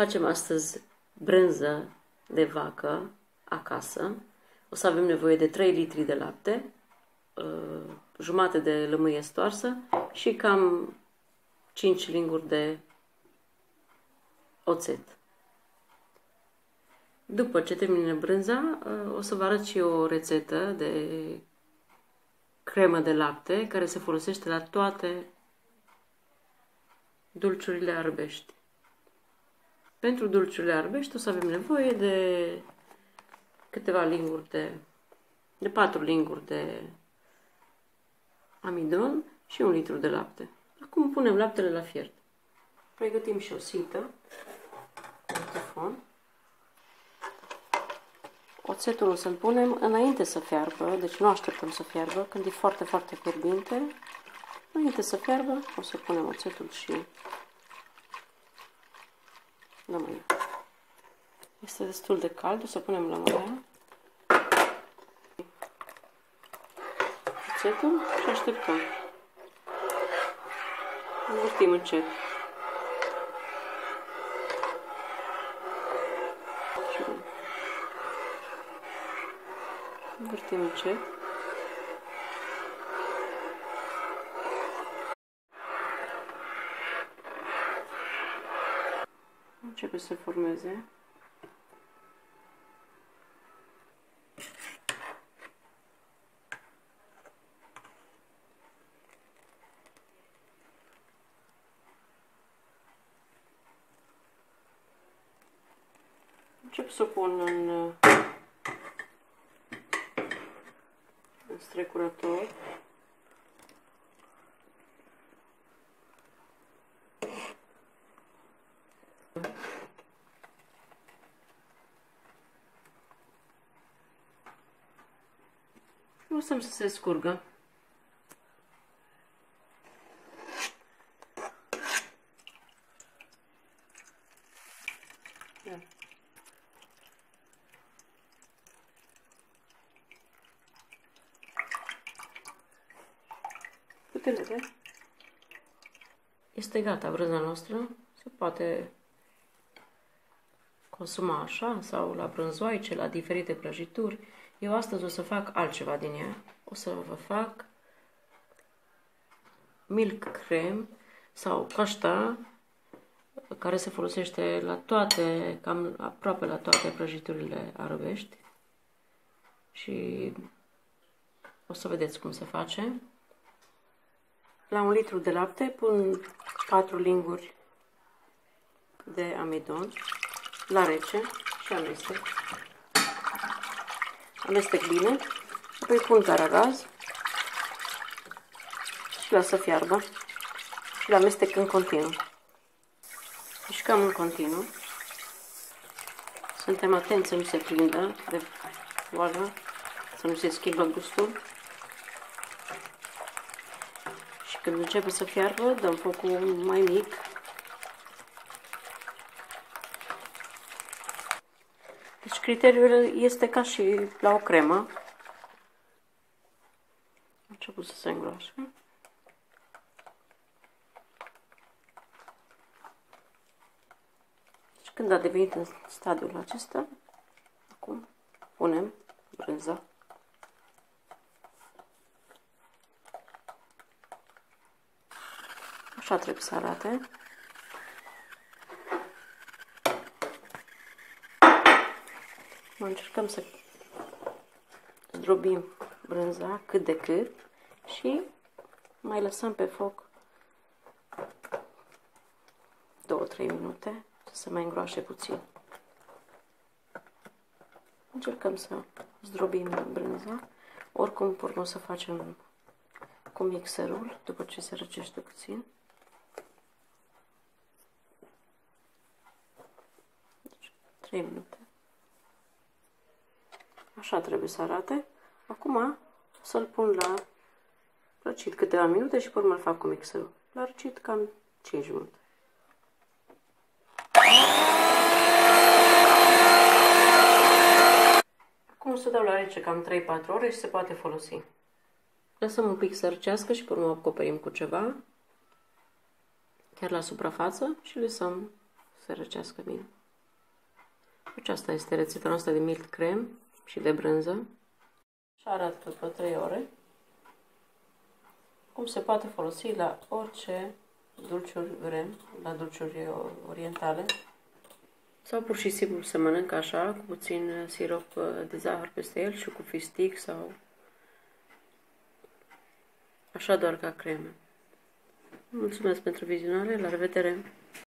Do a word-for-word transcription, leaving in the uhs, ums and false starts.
Facem astăzi brânză de vacă acasă. O să avem nevoie de trei litri de lapte, jumate de lămâie stoarsă și cam cinci linguri de oțet. După ce termină brânza, o să vă arăt și o rețetă de cremă de lapte care se folosește la toate dulciurile arbești. Pentru dulciurile arbești o să avem nevoie de câteva linguri de, de patru linguri de amidon și un litru de lapte. Acum punem laptele la fiert. Pregătim și o sită, un teflon. Oțetul o să-l punem înainte să fiarbă, deci nu așteptăm să fiarbă, când e foarte, foarte fierbinte. Înainte să fiarbă, o să punem oțetul și lămâia. Este destul de cald, o să punem lămâia, oțetul și așteptăm. Învârtim încet. Învârtim încet. Începe să formeze. Încep să pun în strecurător. Lăsăm să se scurgă. Este gata brânza noastră, se poate consuma așa sau la brânzoaice, la diferite prăjituri. Eu astăzi o să fac altceva din ea. O să vă fac milk creme sau ashta, care se folosește la toate, cam aproape la toate prăjiturile arabești. Și o să vedeți cum se face. La un litru de lapte pun patru linguri de amidon la rece și amestec. Amestec bine, apoi pun caragaz și las să fiarbă și le amestec în continuu. Mișcăm în continuu. Suntem atenți să nu se prindă de oală, să nu se schimbă gustul. Când începe să fiarbă, dăm focul mai mic. Deci criteriul este ca și la o cremă. A început să se îngroașe. Deci când a devenit în stadiul acesta, acum punem brânza. Așa trebuie să arate. Încercăm să zdrobim brânza cât de cât și mai lăsăm pe foc două trei minute să se mai îngroașe puțin. Încercăm să zdrobim brânza. Oricum, pornim să facem cu mixerul după ce se răcește puțin. trei minute. Așa trebuie să arate. Acum o să-l pun la răcit câteva minute și pe urmă îl fac cu mixerul. La răcit cam cinci minute. Acum o să dau la rece cam trei patru ore și se poate folosi. Lăsăm un pic să răcească și pe urmă acoperim cu ceva, chiar la suprafață, și lăsăm să sfărăcească bine. Aceasta este rețeta noastră de milt crem și de brânză. Și arată după trei ore cum se poate folosi la orice dulciuri vrem, la dulciuri orientale. Sau pur și simplu se mănâncă așa, cu puțin sirop de zahăr peste el și cu fistic sau așa doar ca cremă. Mulțumesc pentru vizionare, la revedere!